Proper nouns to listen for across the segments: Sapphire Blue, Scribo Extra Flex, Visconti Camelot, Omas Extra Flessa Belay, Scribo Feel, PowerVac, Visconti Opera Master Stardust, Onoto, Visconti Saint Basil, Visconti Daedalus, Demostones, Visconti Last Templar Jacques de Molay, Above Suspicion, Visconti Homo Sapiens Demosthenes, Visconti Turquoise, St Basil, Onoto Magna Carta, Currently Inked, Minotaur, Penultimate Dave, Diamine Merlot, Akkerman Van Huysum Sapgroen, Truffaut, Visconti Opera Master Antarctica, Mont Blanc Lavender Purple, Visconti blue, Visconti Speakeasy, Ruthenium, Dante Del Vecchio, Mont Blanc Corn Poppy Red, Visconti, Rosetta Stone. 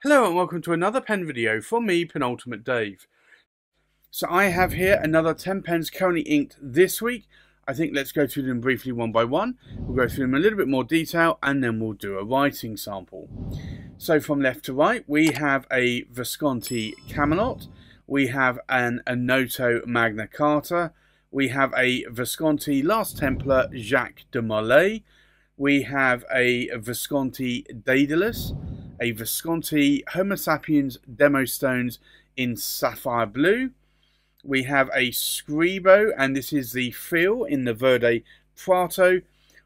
Hello and welcome to another pen video from me, Penultimate Dave. So I have here another 10 pens currently inked this week. I think let's go through them briefly one by one. We'll go through them in a little bit more detail and then we'll do a writing sample. So from left to right, we have a Visconti Camelot. We have an Onoto Magna Carta. We have a Visconti Last Templar Jacques de Molay. We have a Visconti Daedalus. A Visconti Homo Sapiens Demosthenes in Sapphire Blue. We have a Scribo, and this is the Feel in the Verde Prato.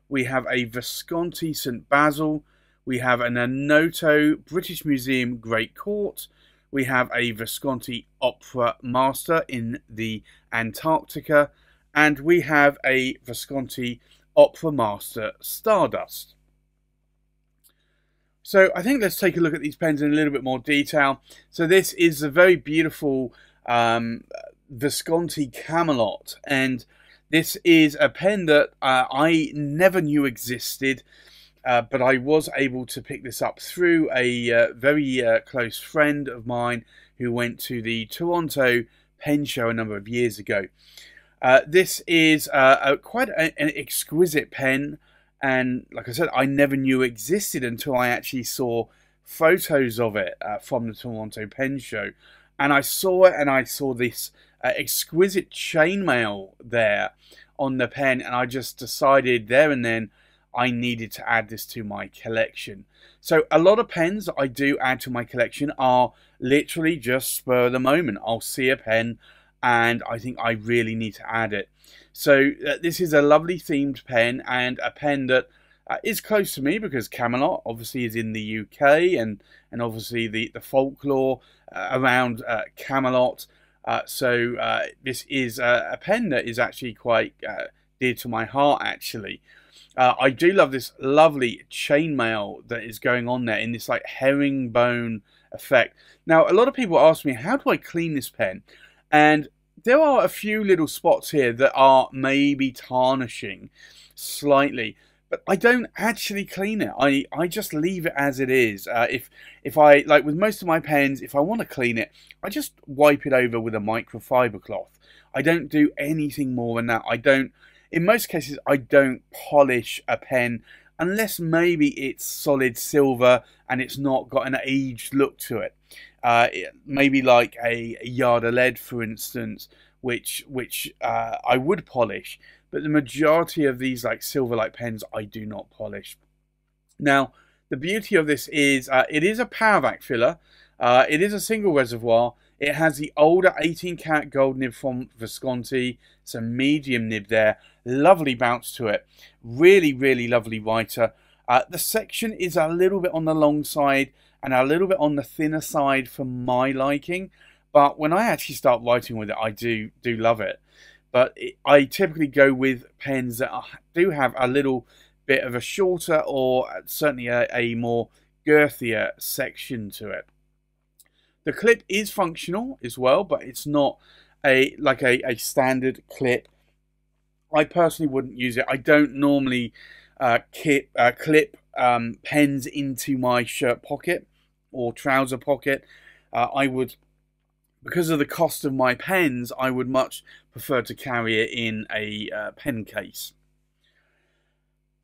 We have a Visconti Saint Basil. We have an Onoto British Museum Great Court. We have a Visconti Opera Master in the Antarctica. And we have a Visconti Opera Master Stardust. So I think let's take a look at these pens in a little bit more detail. So this is a very beautiful Visconti Camelot, and this is a pen that I never knew existed, but I was able to pick this up through a very close friend of mine who went to the Toronto Pen Show a number of years ago. This is quite an exquisite pen. And like I said, I never knew existed until I actually saw photos of it from the Toronto Pen Show. And I saw it, and I saw this exquisite chainmail there on the pen. And I just decided there and then I needed to add this to my collection. So a lot of pens that I do add to my collection are literally just spur of the moment. I'll see a pen and I think I really need to add it. So this is a lovely themed pen, and a pen that is close to me because Camelot obviously is in the UK, and obviously the folklore around Camelot. So this is a pen that is actually quite dear to my heart, actually. I do love this lovely chainmail that is going on there in this like herringbone effect. Now, a lot of people ask me, how do I clean this pen? And there are a few little spots here that are maybe tarnishing slightly, but I don't actually clean it. I just leave it as it is. If I, like with most of my pens, if I want to clean it, I just wipe it over with a microfiber cloth. I don't do anything more than that. I don't, in most cases, I don't polish a pen unless maybe it's solid silver and it's not got an aged look to it. Maybe like a Yard of Lead, for instance, which I would polish, but the majority of these like silver-like pens I do not polish. Now, the beauty of this is it is a PowerVac filler. It is a single reservoir. It has the older 18-karat gold nib from Visconti. It's a medium nib there. Lovely bounce to it. Really, really lovely writer. The section is a little bit on the long side and a little bit on the thinner side for my liking. But when I actually start writing with it, I do love it. But I typically go with pens that do have a little bit of a shorter or certainly a more girthier section to it. The clip is functional as well, but it's not like a standard clip. I personally wouldn't use it. I don't normally clip pens into my shirt pocket or trouser pocket. I would, because of the cost of my pens, I would much prefer to carry it in a pen case.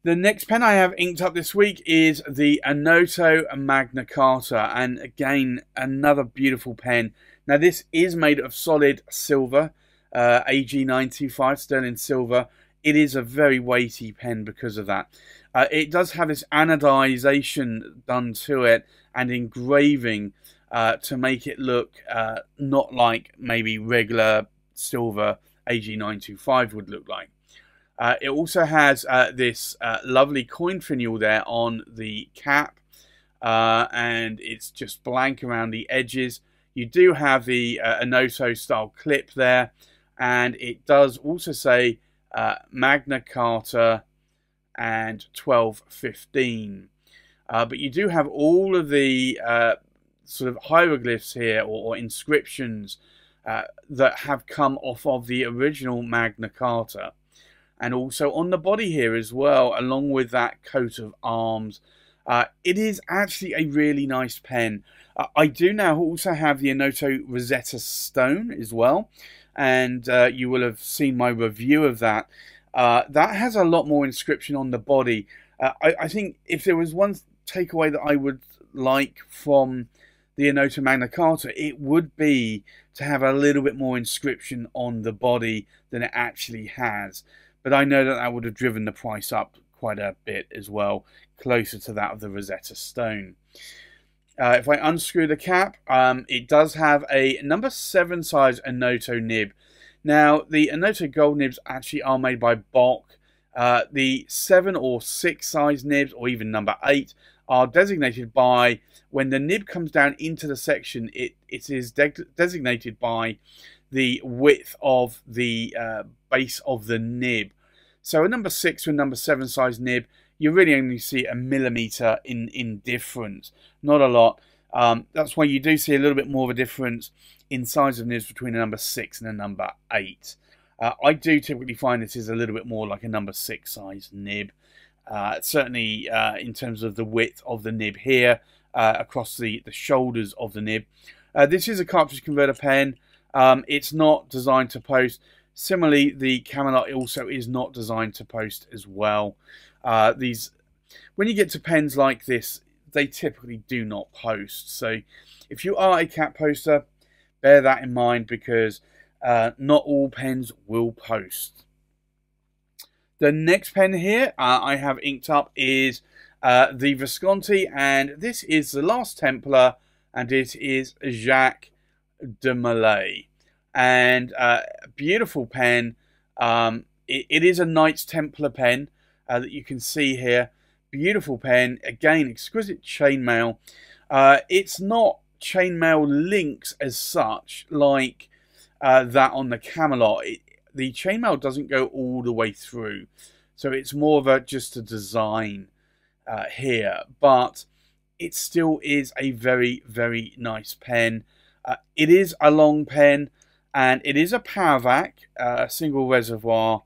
The next pen I have inked up this week is the Onoto Magna Carta, and again, another beautiful pen. Now, this is made of solid silver, AG925 sterling silver. It is a very weighty pen because of that. It does have this anodization done to it and engraving to make it look not like maybe regular silver AG925 would look like. It also has this lovely coin finial there on the cap, and it's just blank around the edges. You do have the Onoto style clip there, and it does also say Magna Carta and 1215, but you do have all of the sort of hieroglyphs here or inscriptions that have come off of the original Magna Carta. And also on the body here as well, along with that coat of arms. It is actually a really nice pen. I do now also have the Onoto Rosetta Stone as well. And you will have seen my review of that. That has a lot more inscription on the body. I think if there was one takeaway that I would like from the Onoto Magna Carta, it would be to have a little bit more inscription on the body than it actually has. But I know that that would have driven the price up quite a bit as well, closer to that of the Rosetta Stone. If I unscrew the cap, it does have a number 7 size Onoto nib. Now, the Onoto gold nibs actually are made by Bock. The 7 or 6 size nibs, or even number 8, are designated by, when the nib comes down into the section, it is designated by the width of the base of the nib. So a number 6 or a number 7 size nib, you really only see a millimeter in difference, not a lot. That's why you do see a little bit more of a difference in size of nibs between a number 6 and a number 8. I do typically find this is a little bit more like a number 6 size nib. Certainly in terms of the width of the nib here, across the shoulders of the nib. This is a cartridge converter pen. It's not designed to post. Similarly, the Camelot also is not designed to post as well. These, when you get to pens like this, they typically do not post. So if you are a cat poster, bear that in mind, because not all pens will post. The next pen here I have inked up is the Visconti, and this is the Last Templar, and it is Jacques de Molay. And a beautiful pen. It is a Knights Templar pen that you can see here. Beautiful pen. Again, exquisite chainmail. It's not chainmail links as such, like that on the Camelot. The chainmail doesn't go all the way through. So it's more of just a design here. But it still is a very, very nice pen. It is a long pen. And it is a PowerVac, a single reservoir,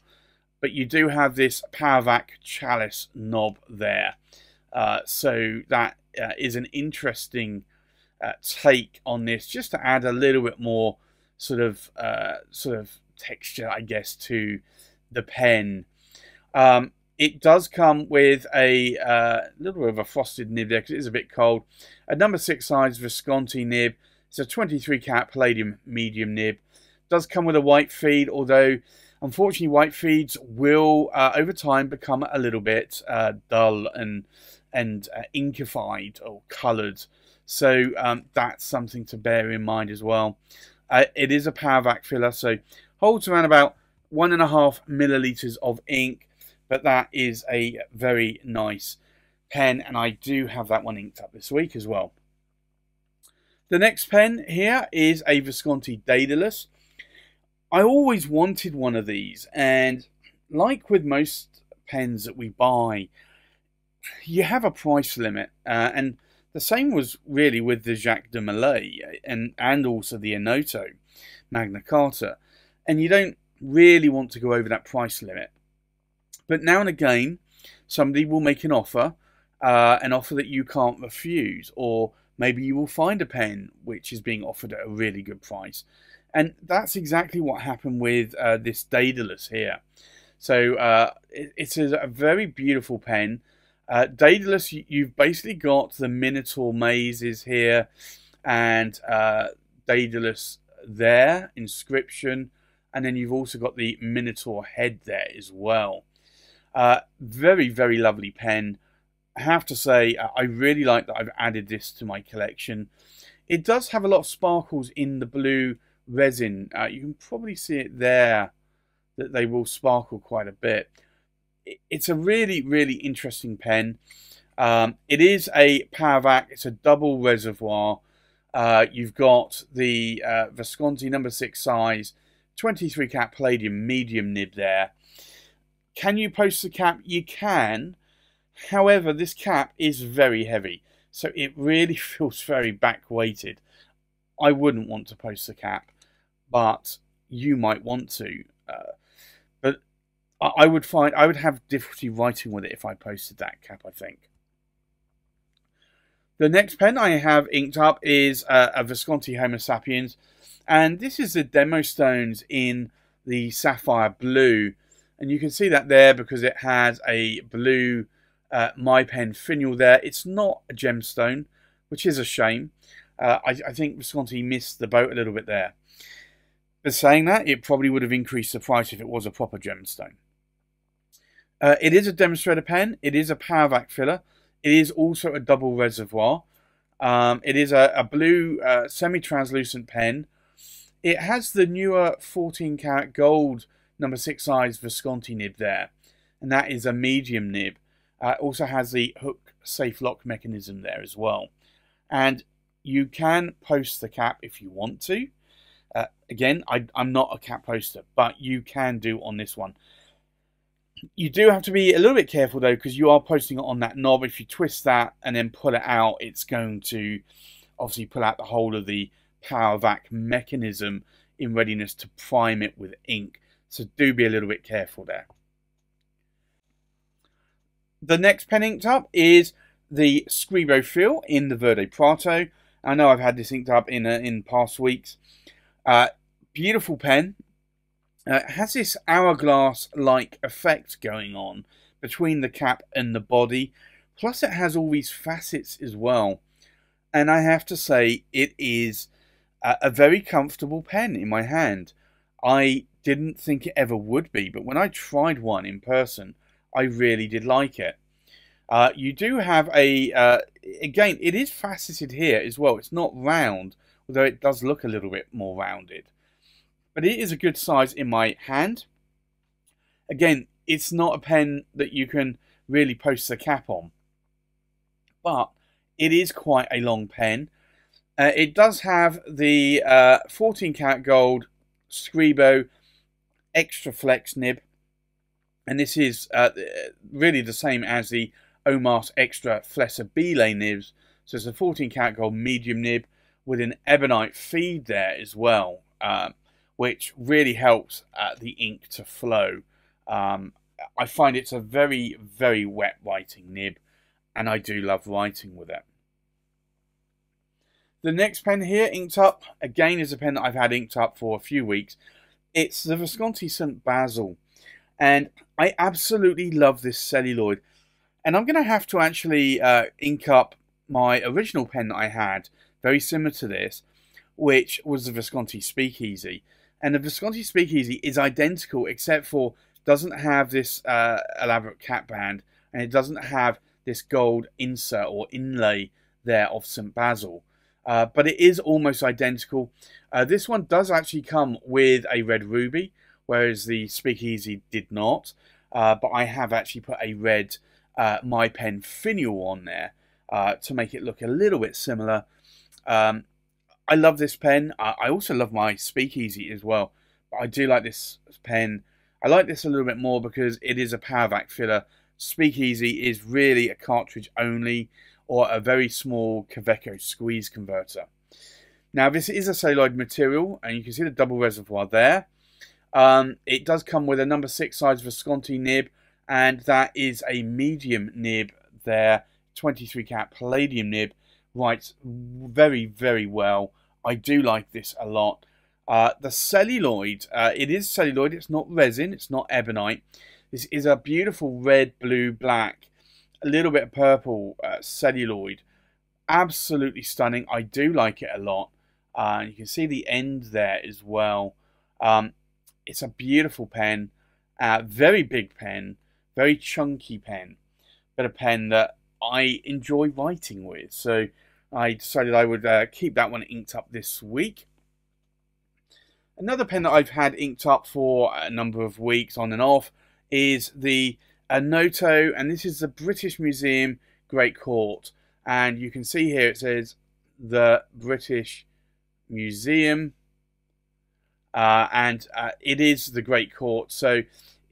but you do have this PowerVac chalice knob there. So that is an interesting take on this, just to add a little bit more sort of texture, I guess, to the pen. It does come with a little bit of a frosted nib there, because it is a bit cold. A number 6 size Visconti nib. It's a 23 carat palladium medium nib. Does come with a white feed, although unfortunately white feeds will over time become a little bit dull and inkified or coloured, so that's something to bear in mind as well. It is a PowerVac filler, so holds around about 1.5 milliliters of ink, but that is a very nice pen, and I do have that one inked up this week as well. The next pen here is a Visconti Daedalus. I always wanted one of these, and like with most pens that we buy, you have a price limit, and the same was really with the Jacques de Molay and also the Onoto Magna Carta, and you don't really want to go over that price limit. But now and again, somebody will make an offer that you can't refuse, or maybe you will find a pen which is being offered at a really good price. And that's exactly what happened with this Daedalus here. So it's a very beautiful pen. Daedalus, you've basically got the Minotaur mazes here, and Daedalus there, inscription. And then you've also got the Minotaur head there as well. Very, very lovely pen. I have to say, I really like that I've added this to my collection. It does have a lot of sparkles in the blue resin. You can probably see it there, that they will sparkle quite a bit. It's a really, really interesting pen. It is a PowerVac. It's a double reservoir. You've got the Visconti number 6 size, 23 cap palladium medium nib there. Can you post the cap? You can. However, this cap is very heavy, so it really feels very back weighted. I wouldn't want to post the cap, but you might want to. But I would have difficulty writing with it if I posted that cap, I think. The next pen I have inked up is a Visconti Homo Sapiens, and this is the Demostones in the Sapphire Blue, and you can see that there because it has a blue My Pen finial there. It's not a gemstone, which is a shame. I think Visconti missed the boat a little bit there. But saying that, it probably would have increased the price if it was a proper gemstone. It is a demonstrator pen. It is a PowerVac filler. It is also a double reservoir. It is a blue semi-translucent pen. It has the newer 14 karat gold number 6 size Visconti nib there, and that is a medium nib. It also has the hook safe lock mechanism there as well. And you can post the cap if you want to. Again, I'm not a cap poster, but you can do on this one. You do have to be a little bit careful, though, because you are posting it on that knob. If you twist that and then pull it out, it's going to obviously pull out the whole of the PowerVac mechanism in readiness to prime it with ink. So do be a little bit careful there. The next pen inked up is the Scribo Feel in the Verde Prato. I know I've had this inked up in past weeks. Beautiful pen. It has this hourglass-like effect going on between the cap and the body. Plus, it has all these facets as well. And I have to say, it is a very comfortable pen in my hand. I didn't think it ever would be, but when I tried one in person, I really did like it. You do have a... again, it is faceted here as well. It's not round, although it does look a little bit more rounded. But it is a good size in my hand. Again, it's not a pen that you can really post the cap on, but it is quite a long pen. It does have the 14 karat gold Scribo Extra Flex nib, and this is really the same as the Omas Extra Flessa Belay nibs. So it's a 14 karat gold medium nib with an ebonite feed there as well, which really helps the ink to flow. I find it's a very, very wet writing nib, and I do love writing with it. The next pen here inked up, again, is a pen that I've had inked up for a few weeks. It's the Visconti Saint Basil, and I absolutely love this celluloid. And I'm going to have to actually ink up my original pen that I had, very similar to this, which was the Visconti Speakeasy. And the Visconti Speakeasy is identical, except for doesn't have this elaborate cap band, and it doesn't have this gold insert or inlay there of St. Basil. But it is almost identical. This one does actually come with a red ruby, whereas the Speakeasy did not. But I have actually put a red My Pen finial on there to make it look a little bit similar. I love this pen. I also love my Speakeasy as well, but I do like this pen. I like this a little bit more because it is a PowerVac filler. Speakeasy is really a cartridge only or a very small Kaweco squeeze converter. Now, this is a celluloid material, and you can see the double reservoir there. It does come with a number 6 size Visconti nib, and that is a medium nib there, 23 karat palladium nib. Writes very, very well. I do like this a lot. The celluloid, it is celluloid. It's not resin. It's not ebonite. This is a beautiful red, blue, black, a little bit of purple celluloid. Absolutely stunning. I do like it a lot. You can see the end there as well. It's a beautiful pen. Very big pen. Very chunky pen. But a pen that I enjoy writing with, so I decided I would keep that one inked up this week. Another pen that I've had inked up for a number of weeks on and off is the Onoto, and this is the British Museum Great Court, and you can see here it says the British Museum, and it is the Great Court. So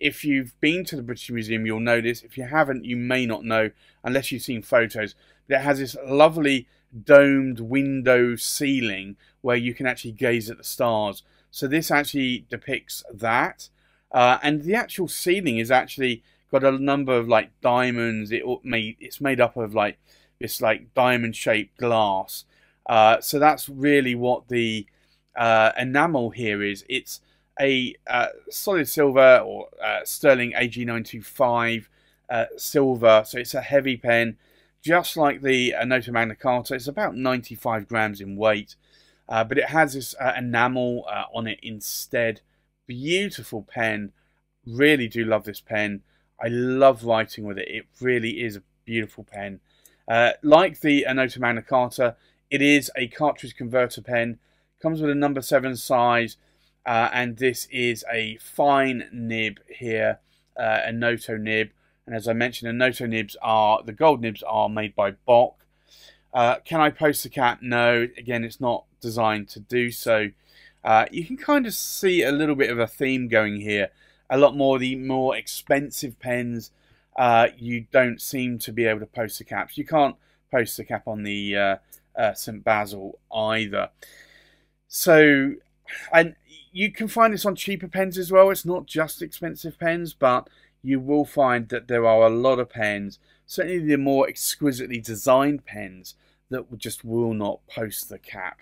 if you've been to the British Museum, you'll know this. If you haven't, you may not know, unless you've seen photos. But it has this lovely domed window ceiling where you can actually gaze at the stars. So this actually depicts that. And the actual ceiling is actually got a number of like diamonds. It's made up of like this like diamond shaped glass. So that's really what the enamel here is. It's a solid silver or sterling AG925 silver. So it's a heavy pen, just like the Onoto Magna Carta. It's about 95 grams in weight, but it has this enamel on it instead. Beautiful pen. Really do love this pen. I love writing with it. It really is a beautiful pen. Like the Onoto Magna Carta, it is a cartridge converter pen. Comes with a number 7 size, and this is a fine nib here, a Onoto nib. And as I mentioned, Onoto nibs are, the gold nibs are made by Bock. Can I post the cap? No. Again, it's not designed to do so. You can kind of see a little bit of a theme going here. A lot more of the more expensive pens, you don't seem to be able to post the caps. You can't post the cap on the Saint Basil either. So, and you can find this on cheaper pens as well. It's not just expensive pens, but you will find that there are a lot of pens, certainly the more exquisitely designed pens, that just will not post the cap.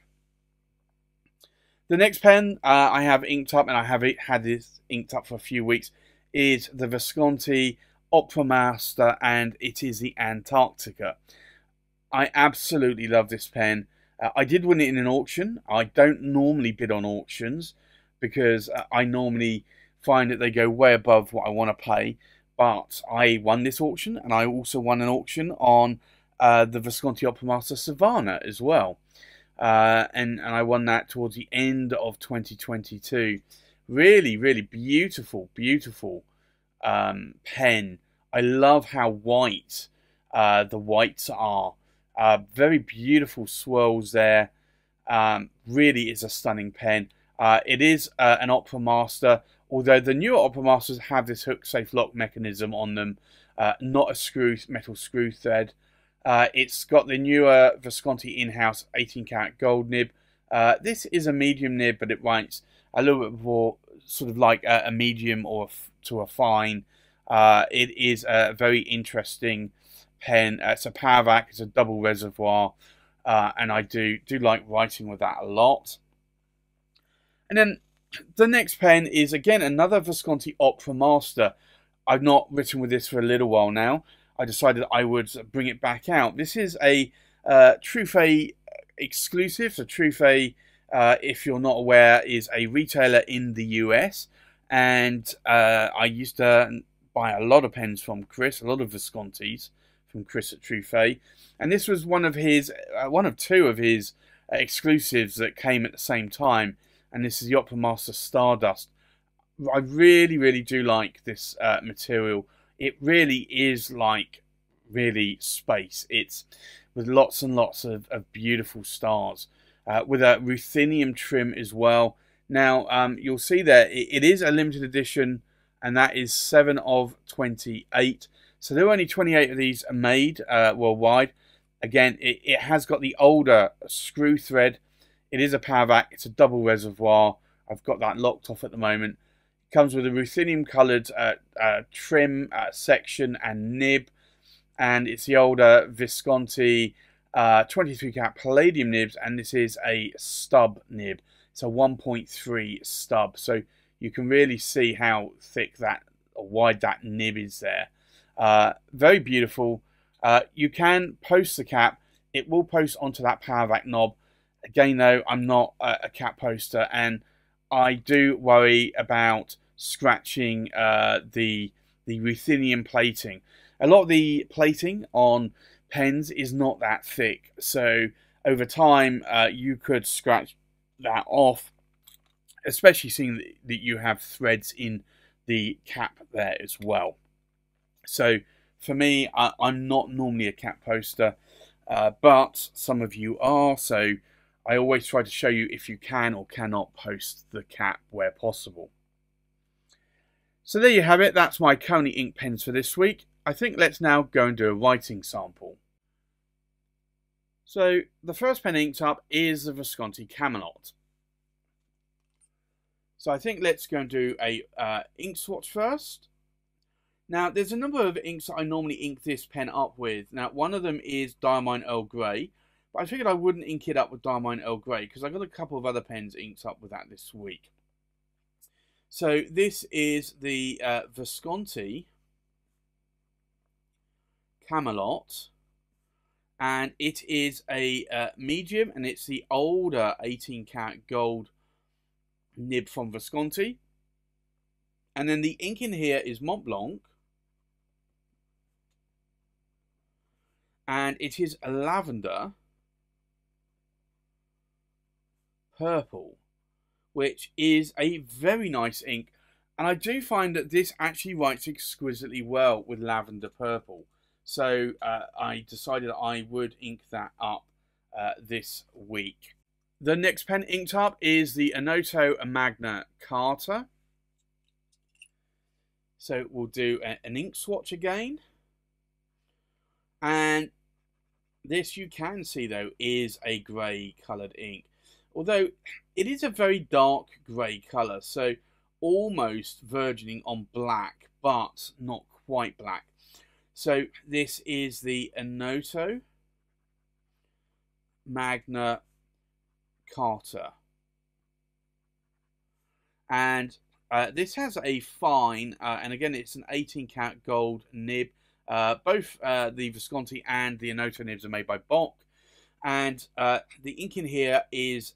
The next pen I have inked up, and I have had this inked up for a few weeks, is the Visconti Opera Master, and it is the Antarctica. I absolutely love this pen. I did win it in an auction. I don't normally bid on auctions because I normally find that they go way above what I want to pay. But I won this auction, and I also won an auction on the Visconti Opera Master Savannah as well. And I won that towards the end of 2022. Really, really beautiful, beautiful pen. I love how white the whites are. Very beautiful swirls there. Really is a stunning pen. It is an Opera Master, although the newer Opera Masters have this hook safe lock mechanism on them, not a metal screw thread. It's got the newer Visconti in-house 18-karat gold nib. This is a medium nib, but it writes a little bit more sort of like a medium or to a fine. It is a very interesting pen. It's a PowerVac. It's a double reservoir, and I do like writing with that a lot. And then the next pen is, again, another Visconti Opera Master. I've not written with this for a little while now. I decided I would bring it back out. This is a Truffaut exclusive. So Truffaut, if you're not aware, is a retailer in the US. And I used to buy a lot of pens from Chris, a lot of Viscontis from Chris at Truffaut. And this was one of his, one of two of his exclusives that came at the same time. And this is the Opera Master Stardust. I really, really do like this material. It really is like really space. It's with lots and lots of beautiful stars, with a ruthenium trim as well. Now, you'll see there, it is a limited edition, and that is 7 of 28. So there were only 28 of these made worldwide. Again, it has got the older screw thread. It is a PowerVac. It's a double reservoir. I've got that locked off at the moment. Comes with a ruthenium coloured trim section and nib, and it's the older Visconti 23-karat palladium nibs, and this is a stub nib. It's a 1.3 stub, so you can really see how thick that, or wide that nib is there. Very beautiful. You can post the cap. It will post onto that PowerVac knob. Again, though, I'm not a cap poster, and I do worry about scratching the ruthenium plating. A lot of the plating on pens is not that thick, so over time you could scratch that off, especially seeing that you have threads in the cap there as well. So for me, I'm not normally a cap poster, but some of you are, so I always try to show you if you can or cannot post the cap where possible. So there you have it. That's my currently inked pens for this week. I think let's now go and do a writing sample. So the first pen inked up is the Visconti Camelot. So I think let's go and do a ink swatch first. Now, there's a number of inks that I normally ink this pen up with. Now, one of them is Diamine Earl Grey, but I figured I wouldn't ink it up with Diamine Earl Grey because I got a couple of other pens inked up with that this week. So this is the Visconti Camelot, and it is a medium, and it's the older 18-karat gold nib from Visconti. And then the ink in here is Mont Blanc, and it is a Lavender Purple, which is a very nice ink. And I do find that this actually writes exquisitely well with Lavender Purple. So I decided I would ink that up this week. The next pen inked up is the Onoto Magna Carta. So we'll do an ink swatch again. And this, you can see though, is a grey coloured ink. Although it is a very dark grey colour, so almost verging on black, but not quite black. So this is the Onoto Magna Carta. And this has a fine, and again, it's an 18-karat gold nib. Both the Visconti and the Onoto nibs are made by Bock. And the ink in here is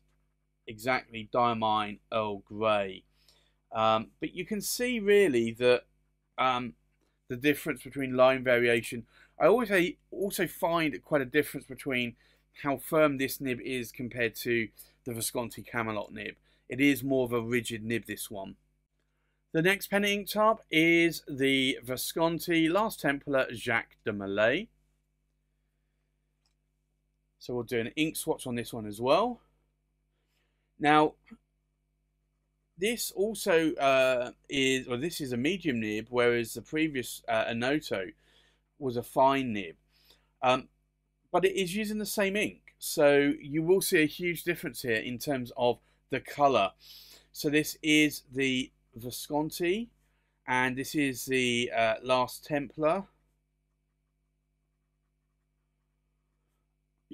exactly Diamine Earl Grey. But you can see really that the difference between line variation. I always also find quite a difference between how firm this nib is compared to the Visconti Camelot nib. It is more of a rigid nib, this one. The next pen inked up is the Visconti Last Templar Jacques de Molay. So we'll do an ink swatch on this one as well. Now, this also is, well, this is a medium nib, whereas the previous Onoto was a fine nib. But it is using the same ink, so you will see a huge difference here in terms of the colour. So this is the Visconti, and this is the Last Templar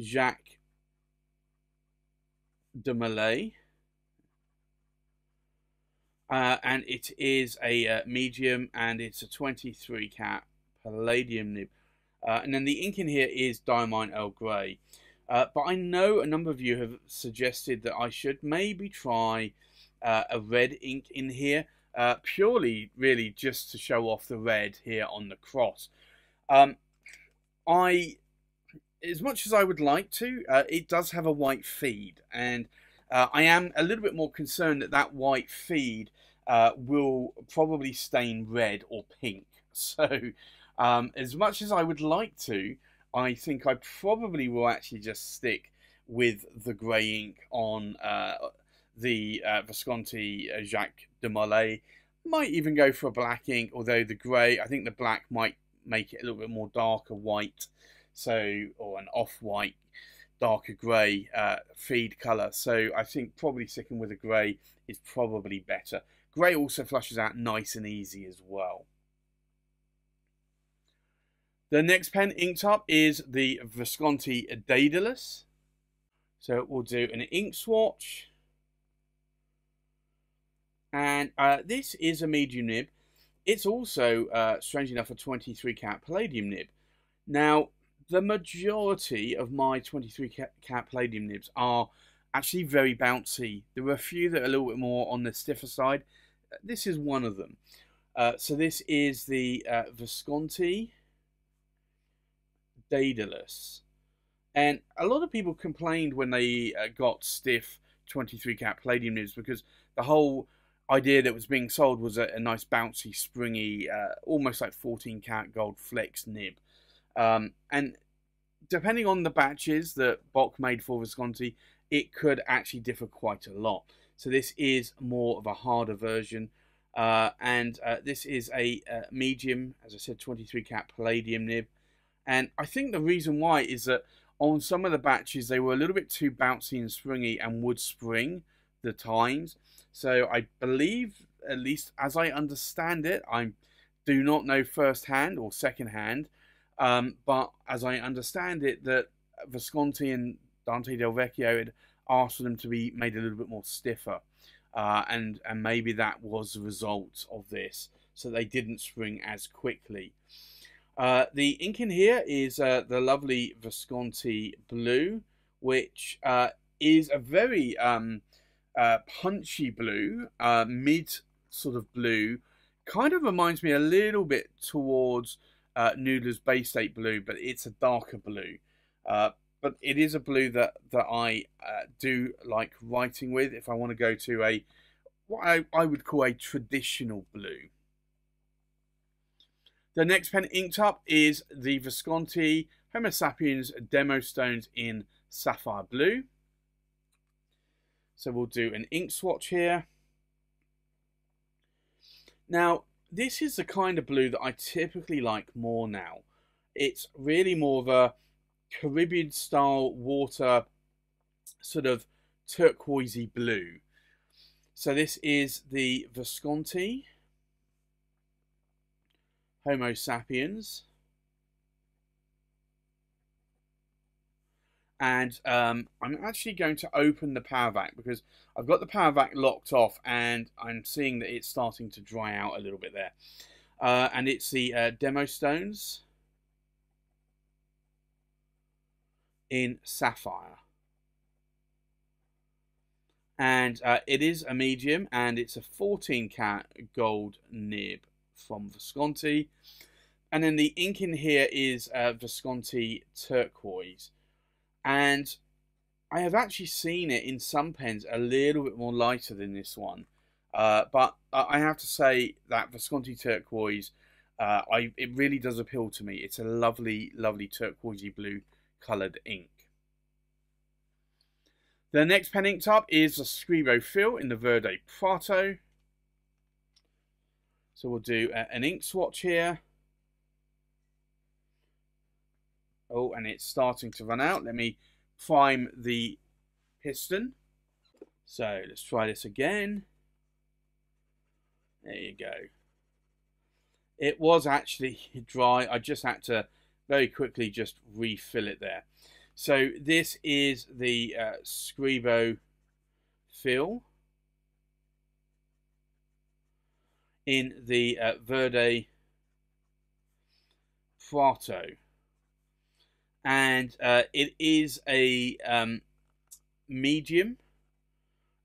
Jacques de Molay, and it is a medium, and it's a 23-karat palladium nib, and then the ink in here is Diamine Earl Grey. But I know a number of you have suggested that I should maybe try a red ink in here, purely really just to show off the red here on the cross. As much as I would like to, it does have a white feed, and I am a little bit more concerned that that white feed will probably stain red or pink. So as much as I would like to, I think I probably will actually just stick with the grey ink on the Visconti Jacques de Molay. Might even go for a black ink, although the grey, I think the black might make it a little bit more darker white. So, or an off-white, darker grey feed colour. So I think probably sticking with a grey is probably better. Grey also flushes out nice and easy as well. The next pen inked up is the Visconti Daedalus. So we'll do an ink swatch. And this is a medium nib. It's also, strangely enough, a 23-karat palladium nib. Now, the majority of my 23-karat palladium nibs are actually very bouncy. There were a few that are a little bit more on the stiffer side. This is one of them. So this is the Visconti Daedalus. And a lot of people complained when they got stiff 23-karat palladium nibs because the whole idea that was being sold was a nice bouncy, springy, almost like 14-karat gold flex nib. And depending on the batches that Bock made for Visconti, it could actually differ quite a lot. So this is more of a harder version. And this is a medium, as I said, 23-karat palladium nib. And I think the reason why is that on some of the batches, they were a little bit too bouncy and springy and would spring the times. So I believe, at least as I understand it, I do not know firsthand or secondhand, but as I understand it, that Visconti and Dante Del Vecchio had asked for them to be made a little bit more stiffer, and maybe that was the result of this, so they didn't spring as quickly. The ink in here is the lovely Visconti Blue, which is a very punchy blue, mid sort of blue. Kind of reminds me a little bit towards Noodler's Bay State Blue, but it's a darker blue. But it is a blue that I do like writing with if I want to go to a, what I would call a traditional blue. The next pen inked up is the Visconti Homo Sapiens Demosthenes in Sapphire Blue. So we'll do an ink swatch here. Now, this is the kind of blue that I typically like more now. It's really more of a Caribbean style water, sort of turquoisey blue. So this is the Visconti Homo Sapiens, and I'm actually going to open the PowerVac because I've got the PowerVac locked off and I'm seeing that it's starting to dry out a little bit there, and it's the Demosthenes in Sapphire, and it is a medium, and it's a 14 karat gold nib from Visconti. And then the ink in here is Visconti Turquoise, and I have actually seen it in some pens a little bit more lighter than this one, but I have to say that Visconti Turquoise, it really does appeal to me. It's a lovely, lovely turquoisey blue coloured ink. The next pen inked up is the Scribo Feel in the Verde Prato. So we'll do an ink swatch here. Oh, and it's starting to run out. Let me prime the piston. So let's try this again. There you go. It was actually dry. I just had to very quickly just refill it there. So this is the Scribo Feel in the Verde Prato. And it is a medium,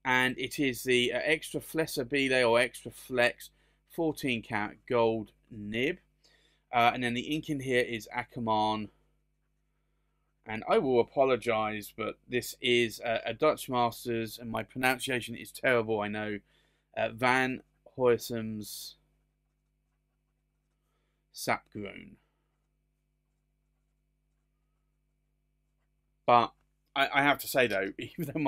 and it is the Extra Flessa Belay or Extra Flex 14 karat gold nib. And then the ink in here is Akkerman. And I will apologise, but this is a Dutch Masters, and my pronunciation is terrible, I know. Van Huysum Sapgroen. But I have to say, though, even though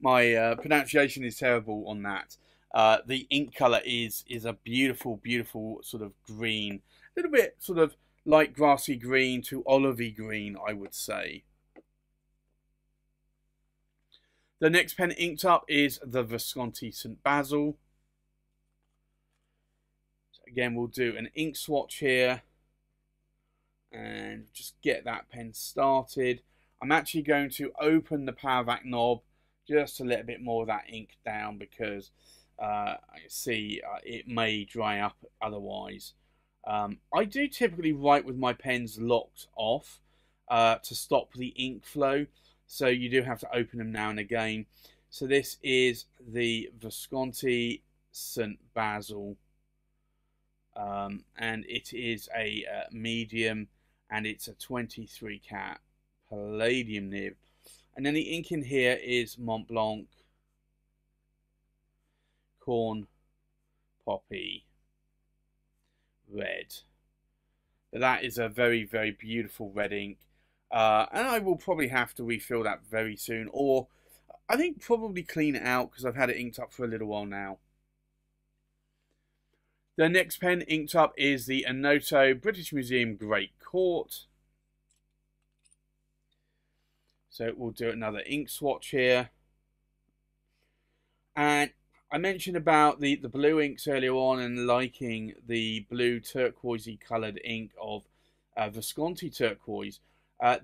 my pronunciation is terrible on that, the ink colour is a beautiful, beautiful sort of green. A little bit sort of light grassy green to olivey green, I would say. The next pen inked up is the Visconti Saint Basil. So again, we'll do an ink swatch here and just get that pen started. I'm actually going to open the PowerVac knob just to let a bit more of that ink down, because I see it may dry up otherwise. I do typically write with my pens locked off to stop the ink flow, so you do have to open them now and again. So this is the Visconti St. Basil, and it is a medium, and it's a 23 karat palladium nib. And then the ink in here is Mont Blanc Corn Poppy Red. But that is a very, very beautiful red ink, and I will probably have to refill that very soon, or I think probably clean it out, because I've had it inked up for a little while now. The next pen inked up is the Onoto British Museum Great Court. So we'll do another ink swatch here, And I mentioned about the blue inks earlier on and liking the blue turquoisey coloured ink of Visconti Turquoise.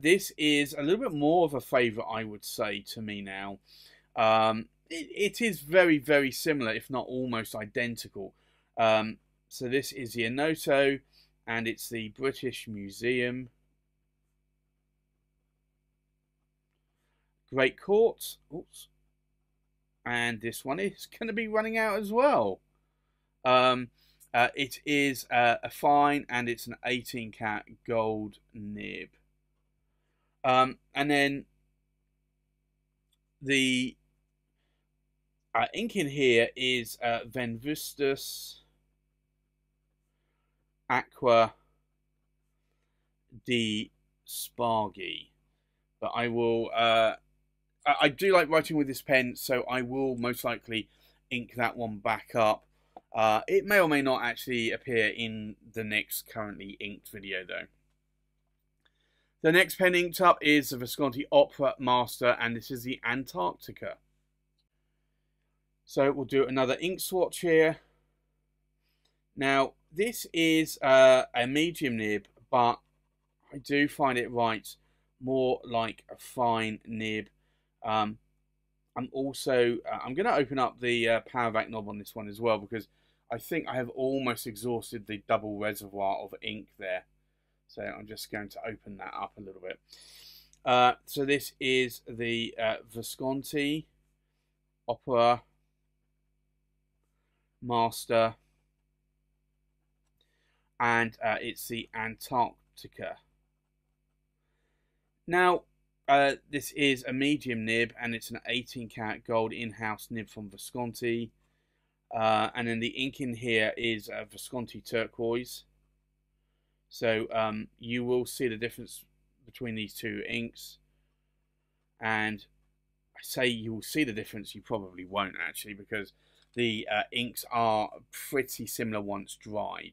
This is a little bit more of a favourite, I would say, to me now. It is very, very similar, if not almost identical. So this is the Onoto, and it's the British Museum Great Court. Oops. And this one is going to be running out as well. It is a fine, and it's an 18-carat gold nib. And then the ink in here is Van Vustus Aqua di Spargi. But I will... I do like writing with this pen, so I will most likely ink that one back up. It may or may not actually appear in the next currently inked video, though. The next pen inked up is the Visconti Opera Master, and this is the Antarctica. So we'll do another ink swatch here. Now, this is a medium nib, but I do find it writes more like a fine nib. I'm going to open up the PowerVac knob on this one as well, because I think I have almost exhausted the double reservoir of ink there. So I'm just going to open that up a little bit. So this is the Visconti Opera Master, and it's the Antarctica. Now, this is a medium nib, and it's an 18-carat gold in-house nib from Visconti. And then the ink in here is Visconti Turquoise. So you will see the difference between these two inks. And I say you will see the difference, you probably won't actually, because the inks are pretty similar once dried.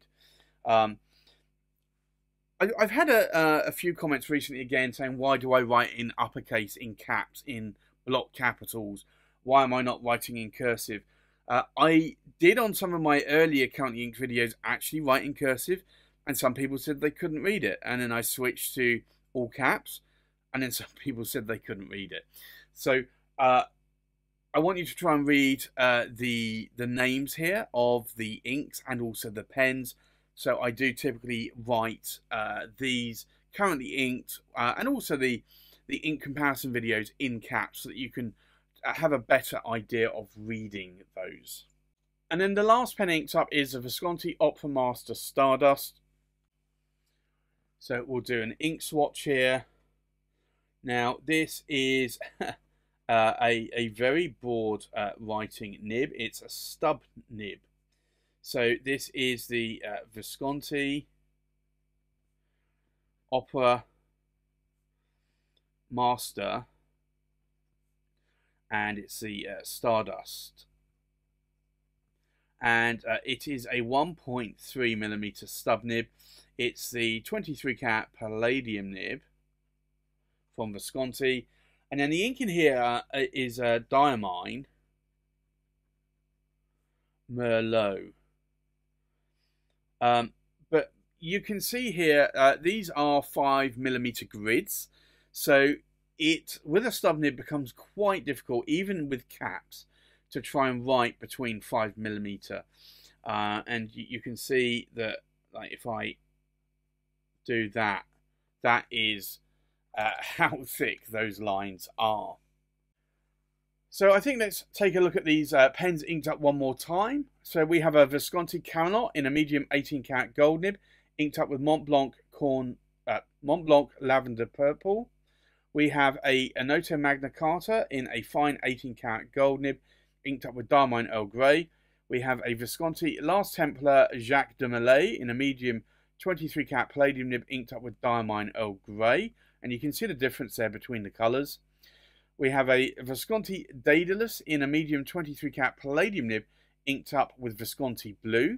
I've had a few comments recently again saying, why do I write in uppercase, in caps, in block capitals? Why am I not writing in cursive? I did on some of my earlier currently inked videos actually write in cursive, and some people said they couldn't read it. And then I switched to all caps, and then some people said they couldn't read it. So I want you to try and read the names here of the inks and also the pens. So I do typically write these currently inked and also the ink comparison videos in caps, so that you can have a better idea of reading those. And then the last pen inked up is the Visconti Opera Master Stardust. So we'll do an ink swatch here. Now this is a very broad writing nib. It's a stub nib. So this is the Visconti Opera Master, and it's the Stardust, and it is a 1.3mm stub nib. It's the 23-carat palladium nib from Visconti, and then the ink in here is Diamine Merlot. But you can see here, these are 5mm grids. So it, with a stub nib, becomes quite difficult, even with caps, to try and write between 5mm. And you can see that, like, if I do that, that is how thick those lines are. So I think let's take a look at these pens inked up one more time. So we have a Visconti Camelot in a medium 18-carat gold nib, inked up with Mont Blanc Lavender Purple. We have a Onoto Magna Carta in a fine 18-carat gold nib, inked up with Diamine Earl Grey. We have a Visconti Last Templar Jacques de Molay in a medium 23-carat palladium nib, inked up with Diamine Earl Grey. And you can see the difference there between the colours. We have a Visconti Daedalus in a medium 23-carat palladium nib, inked up with Visconti Blue.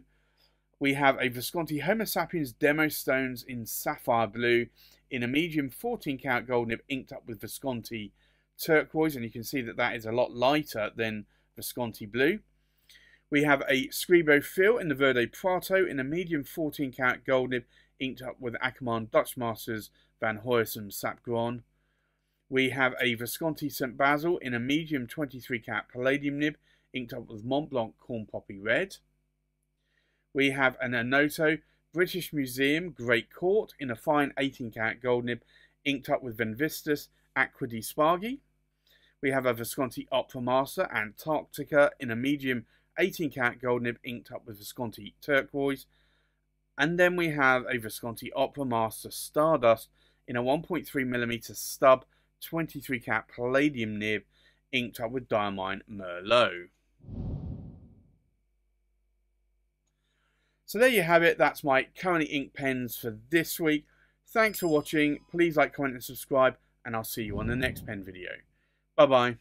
We have a Visconti Homo Sapiens Demosthenes in Sapphire Blue in a medium 14-carat gold nib, inked up with Visconti Turquoise. And you can see that that is a lot lighter than Visconti blue. We have a Scribo Feel in the Verde Prato in a medium 14 karat gold nib inked up with Akkerman Van Huysum Sapgroen. We have a Visconti Saint Basil in a medium 23 karat palladium nib inked up with Mont Blanc Corn Poppy Red. We have an Onoto British Museum Great Court in a fine 18 karat gold nib inked up with Venvistus Acqua di Spargi. We have a Visconti Opera Master Antarctica in a medium 18 karat gold nib inked up with Visconti Turquoise. And then we have a Visconti Opera Master Stardust in a 1.3mm stub 23 karat palladium nib inked up with Diamine Merlot. So there you have it. That's my currently inked pens for this week. Thanks for watching. Please like, comment and subscribe, and I'll see you on the next pen video. Bye bye.